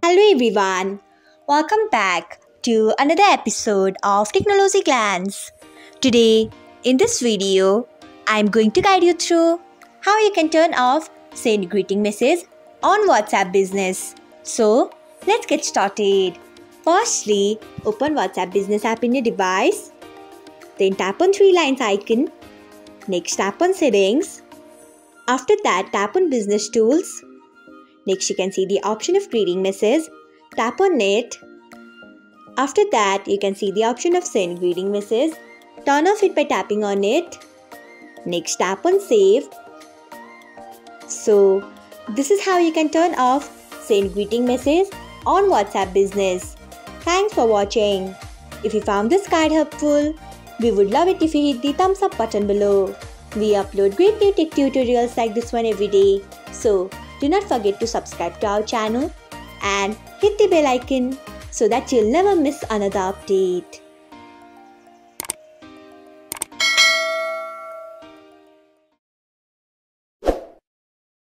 Hello everyone, welcome back to another episode of Technology Glance. Today, in this video, I am going to guide you through how you can turn off send greeting messages on WhatsApp Business. So, let's get started. Firstly, open WhatsApp Business app in your device. Then tap on three lines icon. Next, tap on settings. After that, tap on business tools. Next, you can see the option of greeting messages. Tap on it. After that, you can see the option of send greeting messages. Turn off it by tapping on it. Next, tap on save. So, this is how you can turn off send greeting messages on WhatsApp Business. Thanks for watching. If you found this guide helpful, we would love it if you hit the thumbs up button below. We upload great new tech tutorials like this one every day. So, do not forget to subscribe to our channel and hit the bell icon so that you'll never miss another update.